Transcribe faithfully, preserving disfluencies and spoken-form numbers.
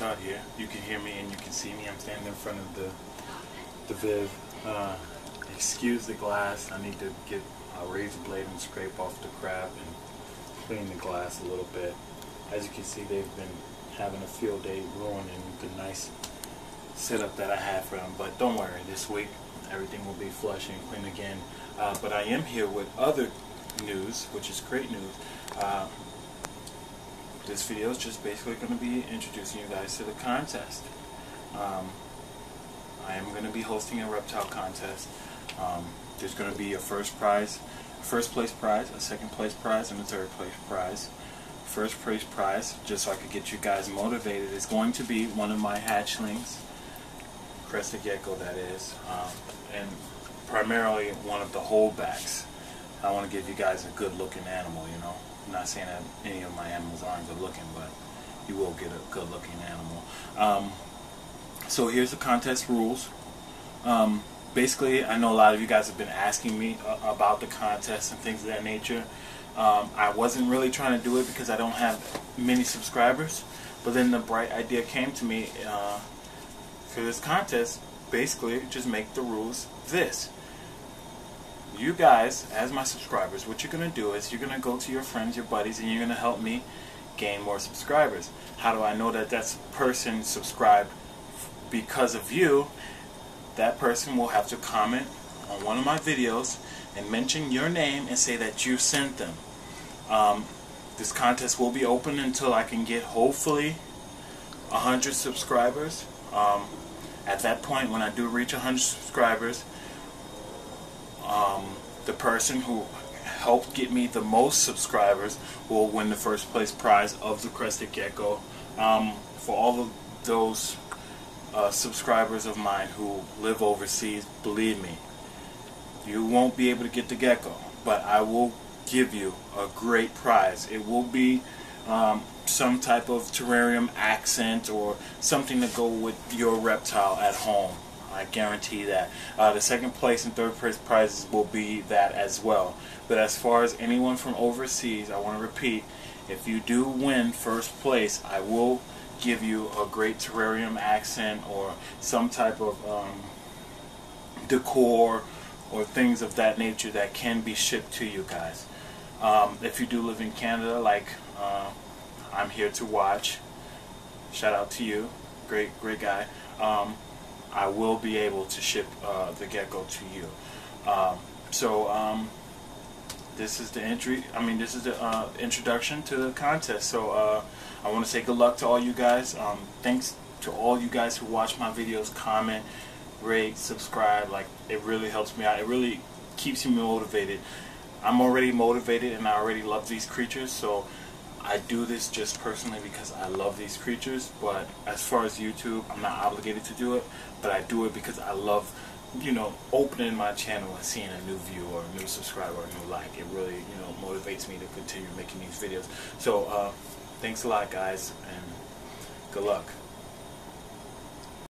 shot here. You can hear me and you can see me. I'm standing in front of the the Viv. Uh, excuse the glass. I need to get a razor blade and scrape off the crap and clean the glass a little bit. As you can see, they've been having a field day ruining the nice setup that I had for them. But don't worry, this week everything will be flush and clean again. Uh, but I am here with other news, which is great news. Uh, this video is just basically going to be introducing you guys to the contest. Um, I am going to be hosting a reptile contest. Um, there's going to be a first prize, a first place prize, a second place prize, and a third place prize. First place prize, just so I could get you guys motivated, is going to be one of my hatchlings, Crested Gecko that is, um, and primarily one of the holdbacks. I want to give you guys a good looking animal, you know. I'm not saying that any of my animals aren't good looking, but you will get a good looking animal. Um, so here's the contest rules. Um, basically, I know a lot of you guys have been asking me about the contest and things of that nature. Um, I wasn't really trying to do it because I don't have many subscribers, but then the bright idea came to me uh, for this contest. Basically, just make the rules this. You guys, as my subscribers, what you're going to do is you're going to go to your friends, your buddies, and you're going to help me gain more subscribers. How do I know that that person subscribed because of you? That person will have to comment on one of my videos and mention your name and say that you sent them. Um, this contest will be open until I can get hopefully one hundred subscribers. Um, at that point, when I do reach one hundred subscribers, um, the person who helped get me the most subscribers will win the first place prize of the Crested Gecko. Um, for all of those uh, subscribers of mine who live overseas, believe me, you won't be able to get the gecko, but I will give you a great prize. It will be um, some type of terrarium accent or something to go with your reptile at home. I guarantee that. Uh, the second place and third place prizes will be that as well. But as far as anyone from overseas, I want to repeat, if you do win first place, I will give you a great terrarium accent or some type of um, decor or things of that nature that can be shipped to you guys. Um, if you do live in Canada, like uh, I'm Here to Watch, shout out to you, great great guy, um, I will be able to ship uh, the gecko to you. Um, so um, this is the entry, I mean this is the uh, introduction to the contest, so uh, I want to say good luck to all you guys. Um, thanks to all you guys who watch my videos, comment, rate, subscribe. Like, it really helps me out. It really keeps me motivated. I'm already motivated and I already love these creatures, so I do this just personally because I love these creatures. But as far as YouTube, I'm not obligated to do it, but I do it because I love, you know, opening my channel and seeing a new view or a new subscriber or a new like. It really, you know, motivates me to continue making these videos. So uh, thanks a lot, guys, and good luck.